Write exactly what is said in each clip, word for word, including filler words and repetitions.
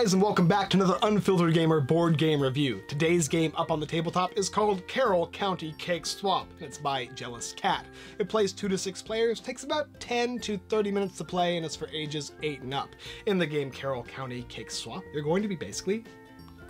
guys, and welcome back to another Unfiltered Gamer board game review. Today's game up on the tabletop is called Carroll County Cake Swap. It's by Jealous Cat. It plays two to six players, takes about ten to thirty minutes to play, and it's for ages eight and up. In the game Carroll County Cake Swap, you're going to be basically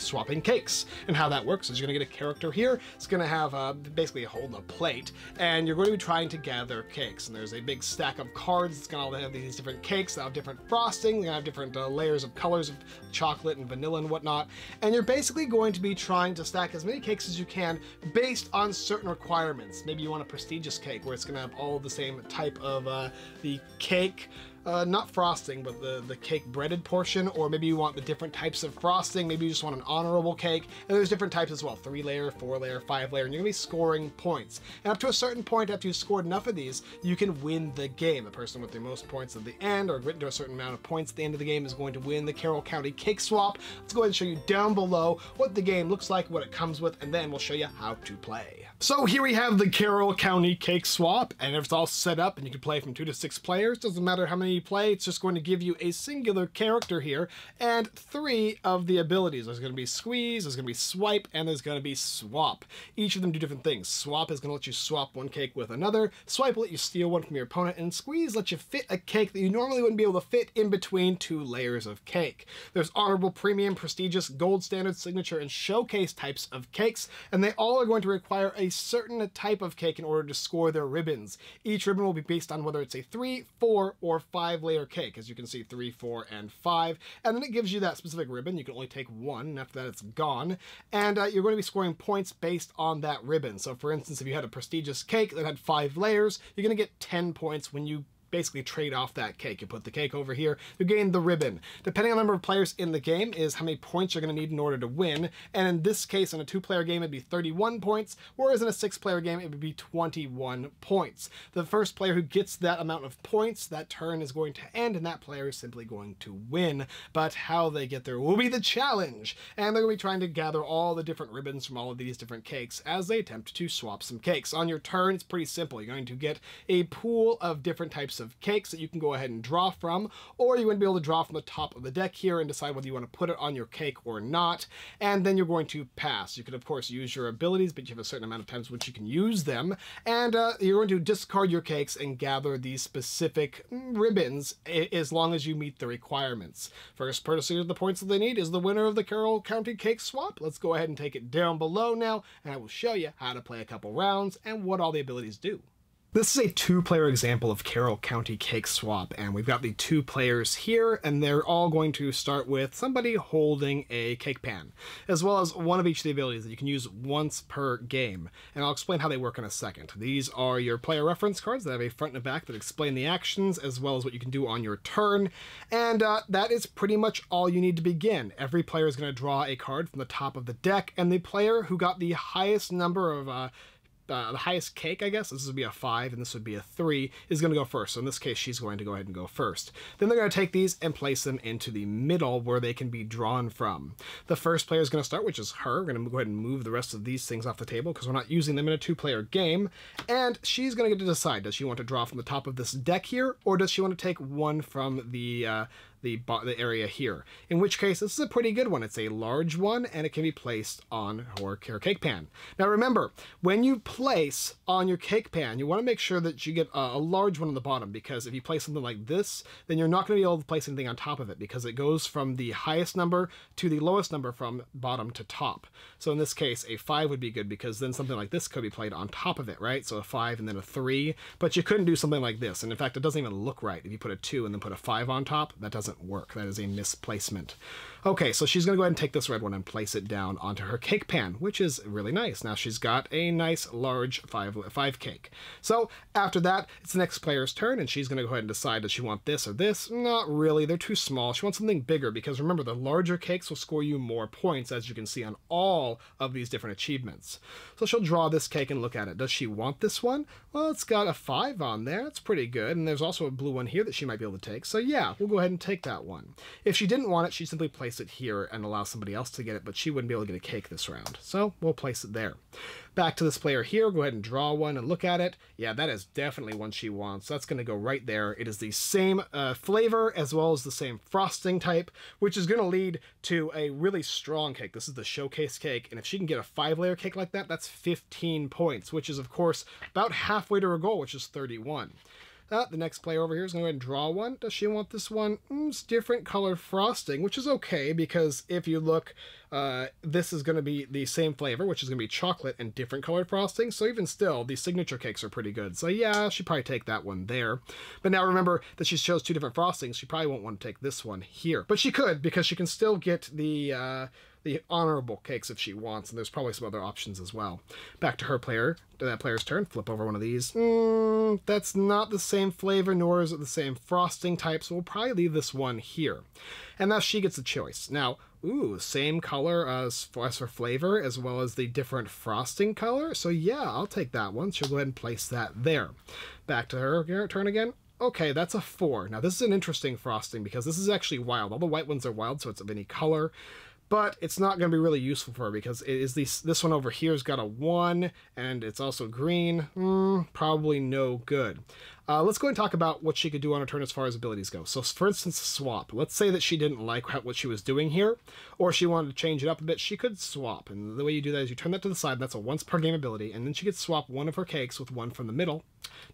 swapping cakes. And how that works is you're gonna get a character here. It's gonna have uh, basically hold a plate, and you're going to be trying to gather cakes. And there's a big stack of cards. It's gonna have these different cakes that have different frosting. They're gonna have different uh, layers of colors of chocolate and vanilla and whatnot. And you're basically going to be trying to stack as many cakes as you can based on certain requirements. Maybe you want a prestigious cake where it's gonna have all the same type of uh, the cake. Uh, not frosting, but the, the cake breaded portion, or maybe you want the different types of frosting, maybe you just want an honorable cake, and there's different types as well, three layer, four layer, five layer, and you're gonna be scoring points. And up to a certain point, after you've scored enough of these, you can win the game. The person with the most points at the end, or written to a certain amount of points at the end of the game, is going to win the Carroll County Cake Swap. Let's go ahead and show you down below what the game looks like, what it comes with, and then we'll show you how to play. So here we have the Carroll County Cake Swap, and it's all set up, and you can play from two to six players. Doesn't matter how many you play, it's just going to give you a singular character here and three of the abilities. There's going to be squeeze, there's going to be swipe, and there's going to be swap. Each of them do different things. Swap is going to let you swap one cake with another, swipe will let you steal one from your opponent, and squeeze lets you fit a cake that you normally wouldn't be able to fit in between two layers of cake. There's honorable, premium, prestigious, gold standard, signature, and showcase types of cakes, and they all are going to require a certain type of cake in order to score their ribbons. Each ribbon will be based on whether it's a three, four, or five five layer cake, as you can see, three, four, and five, and then it gives you that specific ribbon. You can only take one, and after that it's gone, and uh, you're going to be scoring points based on that ribbon. So for instance, if you had a prestigious cake that had five layers, you're going to get ten points when you basically trade off that cake. You put the cake over here, you gain the ribbon. Depending on the number of players in the game is how many points you're going to need in order to win, and in this case, in a two-player game, it'd be thirty-one points, whereas in a six-player game, it would be twenty-one points. The first player who gets that amount of points, that turn is going to end, and that player is simply going to win, but how they get there will be the challenge, and they're going to be trying to gather all the different ribbons from all of these different cakes as they attempt to swap some cakes. On your turn, it's pretty simple. You're going to get a pool of different types of cakes that you can go ahead and draw from, or you're going to be able to draw from the top of the deck here and decide whether you want to put it on your cake or not, and then you're going to pass. You can of course use your abilities, but you have a certain amount of times which you can use them, and uh, you're going to discard your cakes and gather these specific ribbons as long as you meet the requirements. First person to the points that they need is the winner of the Carroll County Cake Swap. Let's go ahead and take it down below now, and I will show you how to play a couple rounds and what all the abilities do. This is a two-player example of Carroll County Cake Swap, and we've got the two players here, and they're all going to start with somebody holding a cake pan, as well as one of each of the abilities that you can use once per game, and I'll explain how they work in a second. These are your player reference cards that have a front and a back that explain the actions, as well as what you can do on your turn, and uh, that is pretty much all you need to begin. Every player is going to draw a card from the top of the deck, and the player who got the highest number of uh, Uh, the highest cake, I guess, this would be a five and this would be a three, is going to go first. So in this case, she's going to go ahead and go first. Then they're going to take these and place them into the middle where they can be drawn from. The first player is going to start, which is her. We're going to go ahead and move the rest of these things off the table because we're not using them in a two-player game. And she's going to get to decide, does she want to draw from the top of this deck here, or does she want to take one from the... Uh, The, the area here, in which case this is a pretty good one. It's a large one, and it can be placed on her, her cake pan. Now remember, when you place on your cake pan, you want to make sure that you get a, a large one on the bottom, because if you place something like this, then you're not going to be able to place anything on top of it, because it goes from the highest number to the lowest number from bottom to top. So in this case, a five would be good, because then something like this could be played on top of it, right? So a five and then a three, but you couldn't do something like this, and in fact it doesn't even look right. If you put a two and then put a five on top, that doesn't work. That is a misplacement. Okay, so she's gonna go ahead and take this red one and place it down onto her cake pan, which is really nice. Now she's got a nice large five five cake. So after that, it's the next player's turn, and she's gonna go ahead and decide, does she want this or this? Not really, they're too small. She wants something bigger, because remember, the larger cakes will score you more points, as you can see on all of these different achievements. So she'll draw this cake and look at it. Does she want this one? Well, it's got a five on there. It's pretty good, and there's also a blue one here that she might be able to take. So yeah, we'll go ahead and take take that one. If she didn't want it, she'd simply place it here and allow somebody else to get it, but she wouldn't be able to get a cake this round. So we'll place it there. Back to this player here, go ahead and draw one and look at it. Yeah, that is definitely one she wants. That's going to go right there. It is the same uh, flavor as well as the same frosting type, which is going to lead to a really strong cake. This is the showcase cake, and if she can get a five-layer cake like that, that's fifteen points, which is, of course, about halfway to her goal, which is thirty-one. Uh, the next player over here is going to go ahead and draw one. Does she want this one? Mm, it's different color frosting, which is okay, because if you look, uh, this is going to be the same flavor, which is going to be chocolate and different colored frosting. So even still, the signature cakes are pretty good. So yeah, she'd probably take that one there. But now remember that she chose two different frostings. She probably won't want to take this one here. But she could, because she can still get the... Uh, the honorable cakes if she wants, and there's probably some other options as well. Back to her player, to that player's turn, flip over one of these. Mm, that's not the same flavor, nor is it the same frosting type, so we'll probably leave this one here. And now she gets a choice. Now, ooh, same color as for flavor, as well as the different frosting color, so yeah, I'll take that one. She'll go ahead and place that there. Back to her turn again. Okay, that's a four. Now, this is an interesting frosting, because this is actually wild. All the white ones are wild, so it's of any color. But it's not going to be really useful for her, because it is this, this one over here has got a one, and it's also green. Mm, probably no good. Uh, let's go and talk about what she could do on her turn as far as abilities go. So, for instance, swap. Let's say that she didn't like how, what she was doing here, or she wanted to change it up a bit. She could swap, and the way you do that is you turn that to the side. That's a once-per-game ability, and then she could swap one of her cakes with one from the middle,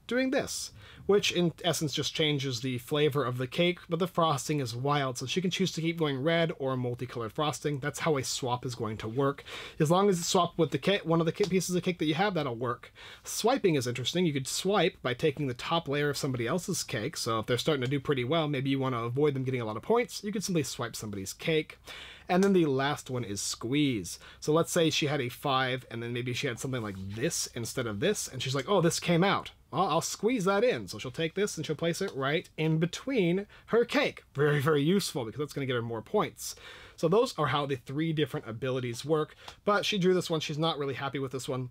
doing this, which in essence just changes the flavor of the cake, but the frosting is wild, so she can choose to keep going red or multicolored frosting. That's how a swap is going to work. As long as it's swapped with the cake, one of the pieces of cake that you have, that'll work. Swiping is interesting. You could swipe by taking the top layer of somebody else's cake, so if they're starting to do pretty well, maybe you want to avoid them getting a lot of points, you could simply swipe somebody's cake. And then the last one is squeeze. So let's say she had a five, and then maybe she had something like this instead of this, and she's like, oh, this came out. Well, I'll squeeze that in. So she'll take this and she'll place it right in between her cake. Very, very useful, because that's going to get her more points. So those are how the three different abilities work, but she drew this one. She's not really happy with this one.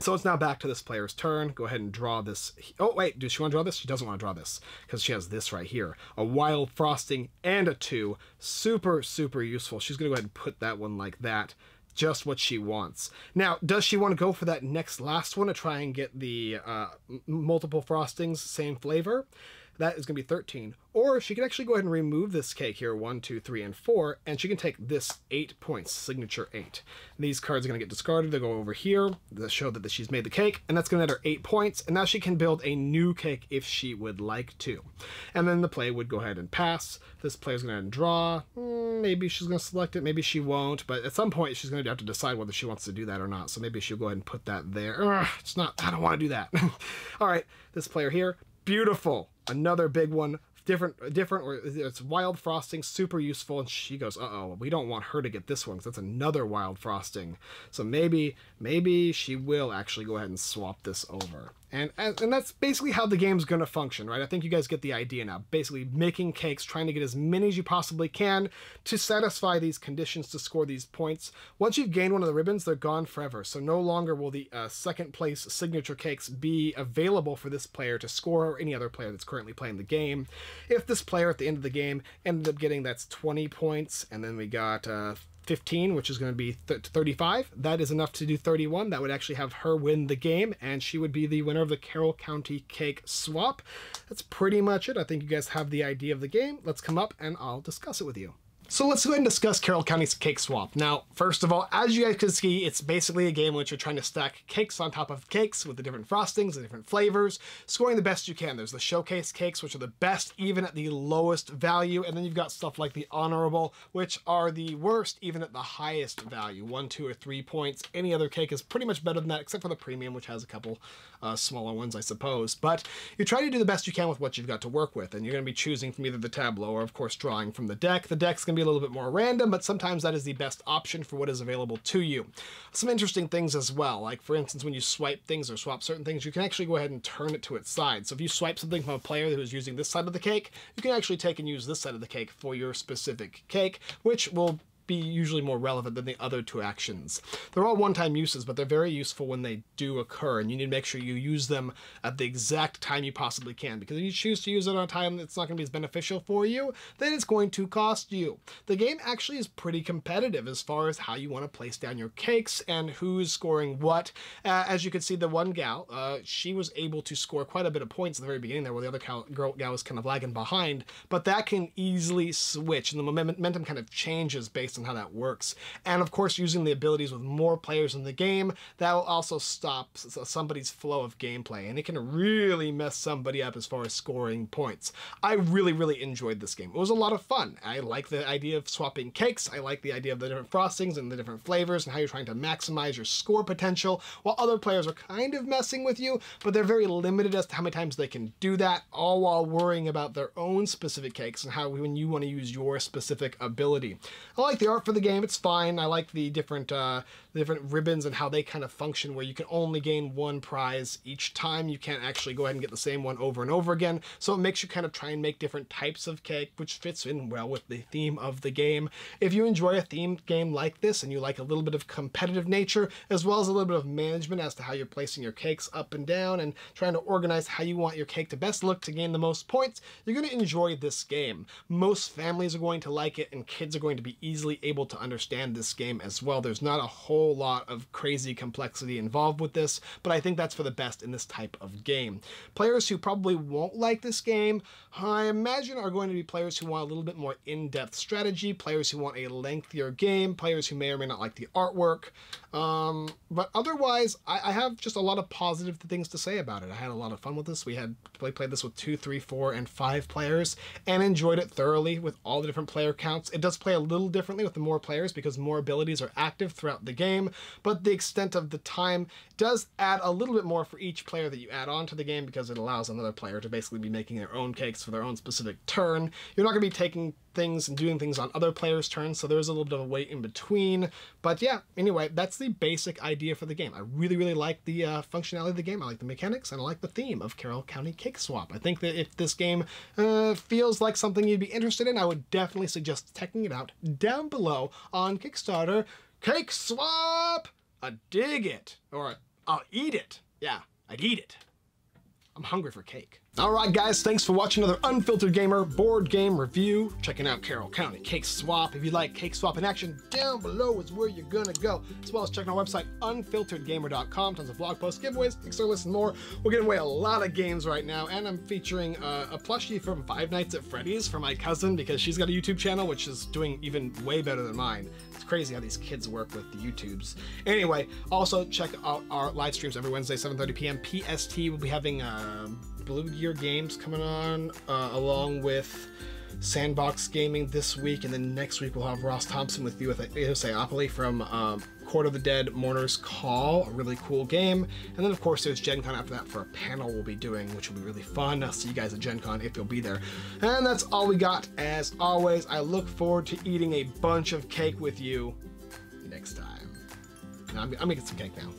So it's now back to this player's turn. Go ahead and draw this. Oh, wait, does she want to draw this? She doesn't want to draw this, because she has this right here. A wild frosting and a two. Super, super useful. She's going to go ahead and put that one like that. Just what she wants. Now, does she want to go for that next last one to try and get the uh, multiple frostings, same flavor? That is going to be thirteen. Or she can actually go ahead and remove this cake here, one, two, three, and four, and she can take this eight points, signature eight. These cards are going to get discarded. They'll go over here. They'll show that she's made the cake, and that's going to add her eight points, and now she can build a new cake if she would like to. And then the play would go ahead and pass. This player's going to go ahead and draw. Maybe she's going to select it. Maybe she won't, but at some point she's going to have to decide whether she wants to do that or not, so maybe she'll go ahead and put that there. Ugh, it's not, I don't want to do that. All right, this player here, beautiful. Another big one, different, different. Or it's wild frosting, super useful. And she goes, uh-oh, we don't want her to get this one, because that's another wild frosting. So maybe, maybe she will actually go ahead and swap this over. And, and and that's basically how the game's going to function, right? I think you guys get the idea now. Basically making cakes, trying to get as many as you possibly can to satisfy these conditions to score these points. Once you've gained one of the ribbons, they're gone forever. So no longer will the uh, second place signature cakes be available for this player to score, or any other player that's currently playing the game. If this player at the end of the game ended up getting, that's twenty points, and then we got... Uh, fifteen, which is going to be thirty-five. That is enough to do thirty-one. That would actually have her win the game, and she would be the winner of the Carroll County Cake Swap. That's pretty much it. I think you guys have the idea of the game. Let's come up and I'll discuss it with you. So let's go ahead and discuss Carroll County's Cake Swap. Now, first of all, as you guys can see, it's basically a game in which you're trying to stack cakes on top of cakes with the different frostings and different flavors, scoring the best you can. There's the showcase cakes, which are the best even at the lowest value, and then you've got stuff like the honorable, which are the worst even at the highest value, one, two, or three points. Any other cake is pretty much better than that, except for the premium, which has a couple uh, smaller ones, I suppose. But you try to do the best you can with what you've got to work with, and you're going to be choosing from either the tableau or, of course, drawing from the deck. The deck's going to be a little bit more random, but sometimes that is the best option for what is available to you. Some interesting things as well, like for instance, when you swipe things or swap certain things, you can actually go ahead and turn it to its side. So if you swipe something from a player who is using this side of the cake, you can actually take and use this side of the cake for your specific cake, which will be usually more relevant than the other two actions. They're all one-time uses, but they're very useful when they do occur, and you need to make sure you use them at the exact time you possibly can, because if you choose to use it on a time that's not going to be as beneficial for you, then it's going to cost you. The game actually is pretty competitive as far as how you want to place down your cakes and who's scoring what. Uh, as you can see, the one gal, uh, she was able to score quite a bit of points at the very beginning there, where the other gal, girl, gal was kind of lagging behind, but that can easily switch, and the momentum kind of changes based on how that works. And of course, using the abilities with more players in the game, that will also stop somebody's flow of gameplay, and it can really mess somebody up as far as scoring points. I really, really enjoyed this game. It was a lot of fun. I like the idea of swapping cakes. I like the idea of the different frostings and the different flavors and how you're trying to maximize your score potential, while other players are kind of messing with you, but they're very limited as to how many times they can do that, all while worrying about their own specific cakes and how when you want to use your specific ability. I like the art for the game. It's fine. I like the different uh, the different ribbons and how they kind of function, where you can only gain one prize each time. You can't actually go ahead and get the same one over and over again, so it makes you kind of try and make different types of cake, which fits in well with the theme of the game. If you enjoy a themed game like this and you like a little bit of competitive nature as well as a little bit of management as to how you're placing your cakes up and down and trying to organize how you want your cake to best look to gain the most points, you're going to enjoy this game. Most families are going to like it, and kids are going to be easily able to understand this game as well. There's not a whole lot of crazy complexity involved with this, but I think that's for the best in this type of game. Players who probably won't like this game, I imagine, are going to be players who want a little bit more in-depth strategy, players who want a lengthier game, players who may or may not like the artwork. Um, but otherwise, I, I have just a lot of positive things to say about it. I had a lot of fun with this. We had we played this with two, three, four, and five players, and enjoyed it thoroughly with all the different player counts. It does play a little differently with the more players because more abilities are active throughout the game, but the extent of the time does add a little bit more for each player that you add on to the game, because it allows another player to basically be making their own cakes for their own specific turn. You're not going to be taking things and doing things on other players' turns, so there's a little bit of a wait in between. But yeah, anyway, that's the basic idea for the game. I really, really like the uh, functionality of the game. I like the mechanics, and I like the theme of Carroll County Cake Swap. I think that if this game uh, feels like something you'd be interested in, I would definitely suggest checking it out down below on Kickstarter. Cake Swap! I dig it. Or I'll eat it. Yeah, I'd eat it. I'm hungry for cake. Alright guys, thanks for watching another Unfiltered Gamer board game review, checking out Carroll County Cake Swap. If you like Cake Swap in action, down below is where you're gonna go, as well as checking our website, unfiltered gamer dot com, tons of blog posts, giveaways, Kickstarter lists, and more. We're giving away a lot of games right now, and I'm featuring uh, a plushie from Five Nights at Freddy's for my cousin, because she's got a YouTube channel, which is doing even way better than mine. It's crazy how these kids work with the YouTubes. Anyway, also check out our live streams every Wednesday, seven thirty p m P S T. We'll be having uh, Blue Gear Games coming on, uh, along with Sandbox Gaming this week, and then next week we'll have Ross Thompson with you with Ethiopoly from um, Court of the Dead Mourner's Call, a really cool game. And then of course there's Gen Con after that for a panel we'll be doing, which will be really fun. I'll see you guys at Gen Con if you'll be there. And that's all we got. As always, I look forward to eating a bunch of cake with you next time. I'm, I'm making some cake now.